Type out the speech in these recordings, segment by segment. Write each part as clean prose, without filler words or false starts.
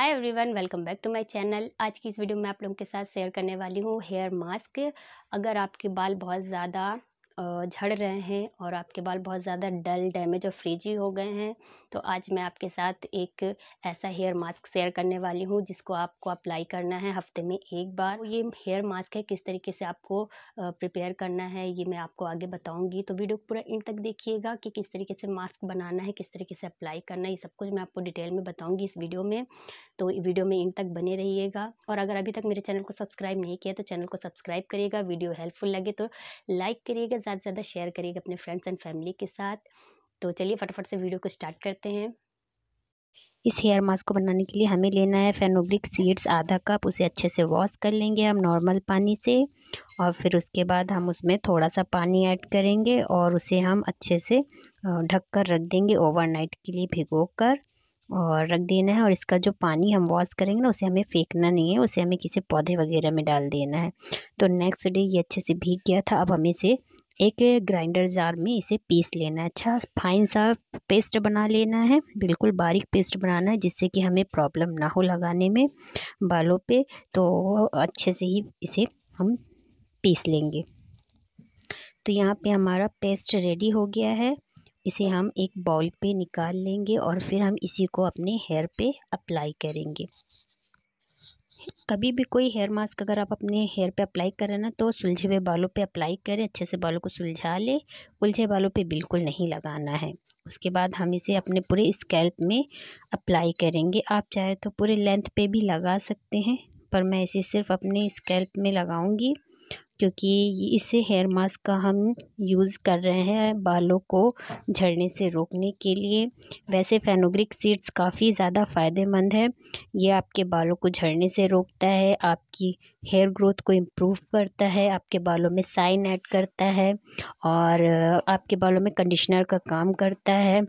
Hi everyone, welcome back to my channel. आज की इस वीडियो में आप लोगों के साथ शेयर करने वाली हूँ हेयर मास्क। अगर आपके बाल बहुत ज़्यादा झड़ रहे हैं और आपके बाल बहुत ज़्यादा डल, डैमेज और फ्रिजी हो गए हैं तो आज मैं आपके साथ एक ऐसा हेयर मास्क शेयर करने वाली हूँ जिसको आपको अप्लाई करना है हफ्ते में एक बार। ये हेयर मास्क है, किस तरीके से आपको प्रिपेयर करना है ये मैं आपको आगे बताऊँगी, तो वीडियो पूरा एंड तक देखिएगा कि किस तरीके से मास्क बनाना है, किस तरीके से अप्लाई करना है, ये सब कुछ मैं आपको डिटेल में बताऊँगी इस वीडियो में। तो वीडियो में एंड तक बने रहिएगा और अगर अभी तक मेरे चैनल को सब्सक्राइब नहीं किया तो चैनल को सब्सक्राइब करिएगा। वीडियो हेल्पफुल लगे तो लाइक करिएगा, ज़्यादा से ज़्यादा शेयर करिएगा अपने फ्रेंड्स एंड फैमिली के साथ। तो चलिए फटाफट से वीडियो को स्टार्ट करते हैं। इस हेयर मास्क को बनाने के लिए हमें लेना है फेनोग्रीक सीड्स आधा कप। उसे अच्छे से वॉश कर लेंगे हम नॉर्मल पानी से और फिर उसके बाद हम उसमें थोड़ा सा पानी ऐड करेंगे और उसे हम अच्छे से ढक कर रख देंगे ओवरनाइट के लिए भिगो कर और रख देना है। और इसका जो पानी हम वॉश करेंगे ना उसे हमें फेंकना नहीं है, उसे हमें किसी पौधे वगैरह में डाल देना है। तो नेक्स्ट डे ये अच्छे से भीग गया था। अब हमें इसे एक ग्राइंडर जार में इसे पीस लेना है, अच्छा फाइन सा पेस्ट बना लेना है, बिल्कुल बारीक पेस्ट बनाना है जिससे कि हमें प्रॉब्लम ना हो लगाने में बालों पे। तो अच्छे से ही इसे हम पीस लेंगे। तो यहाँ पे हमारा पेस्ट रेडी हो गया है। इसे हम एक बाउल पे निकाल लेंगे और फिर हम इसी को अपने हेयर पे अप्लाई करेंगे। कभी भी कोई हेयर मास्क अगर आप अपने हेयर पे अप्लाई करें ना तो सुलझे हुए बालों पे अप्लाई करें, अच्छे से बालों को सुलझा ले, उलझे बालों पे बिल्कुल नहीं लगाना है। उसके बाद हम इसे अपने पूरे स्कैल्प में अप्लाई करेंगे। आप चाहे तो पूरे लेंथ पे भी लगा सकते हैं पर मैं इसे सिर्फ अपने स्कैल्प में लगाऊँगी क्योंकि इससे हेयर मास्क का हम यूज़ कर रहे हैं बालों को झड़ने से रोकने के लिए। वैसे फेनोग्रीक सीड्स काफ़ी ज़्यादा फ़ायदेमंद है, ये आपके बालों को झड़ने से रोकता है, आपकी हेयर ग्रोथ को इम्प्रूव करता है, आपके बालों में शाइन ऐड करता है और आपके बालों में कंडीशनर का काम करता है।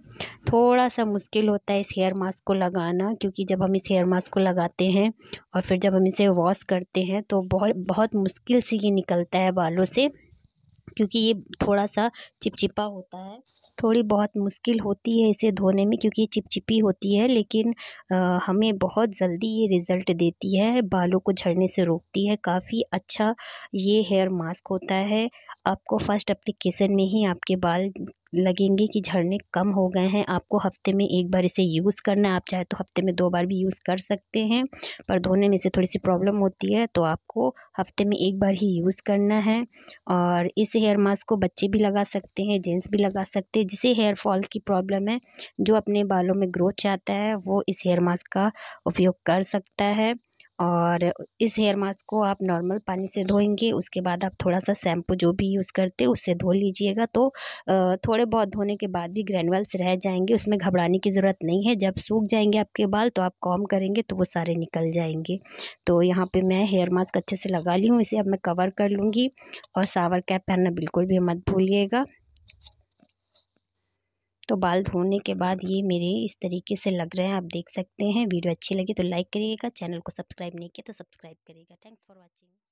थोड़ा सा मुश्किल होता है इस हेयर मास्क को लगाना क्योंकि जब हम इस हेयर मास्क को लगाते हैं और फिर जब हम इसे वॉश करते हैं तो बहुत मुश्किल से ये निकलता है बालों से क्योंकि ये थोड़ा सा चिपचिपा होता है। थोड़ी बहुत मुश्किल होती है इसे धोने में क्योंकि ये चिपचिपी होती है, लेकिन हमें बहुत जल्दी ये रिज़ल्ट देती है, बालों को झड़ने से रोकती है। काफ़ी अच्छा ये हेयर मास्क होता है। आपको फर्स्ट एप्लीकेशन में ही आपके बाल लगेंगे कि झड़ने कम हो गए हैं। आपको हफ्ते में एक बार इसे यूज़ करना है, आप चाहे तो हफ्ते में 2 बार भी यूज़ कर सकते हैं पर धोने में से थोड़ी सी प्रॉब्लम होती है तो आपको हफ्ते में एक बार ही यूज़ करना है। और इस हेयर मास्क को बच्चे भी लगा सकते हैं, जेंट्स भी लगा सकते हैं। जिसे हेयर फॉल की प्रॉब्लम है, जो अपने बालों में ग्रोथ चाहता है वो इस हेयर मास्क का उपयोग कर सकता है। और इस हेयर मास्क को आप नॉर्मल पानी से धोएंगे, उसके बाद आप थोड़ा सा शैम्पू जो भी यूज़ करते हैं उससे धो लीजिएगा। तो थोड़े बहुत धोने के बाद भी ग्रैनुअल्स रह जाएंगे, उसमें घबराने की ज़रूरत नहीं है। जब सूख जाएंगे आपके बाल तो आप कॉम करेंगे तो वो सारे निकल जाएंगे। तो यहाँ पे मैं हेयर मास्क अच्छे से लगा ली हूँ, इसे अब मैं कवर कर लूँगी। और शावर कैप पहनना बिल्कुल भी मत भूलिएगा। तो बाल धोने के बाद ये मेरे इस तरीके से लग रहे हैं, आप देख सकते हैं। वीडियो अच्छी लगी तो लाइक करिएगा, चैनल को सब्सक्राइब नहीं किया तो सब्सक्राइब करिएगा। Thanks for watching.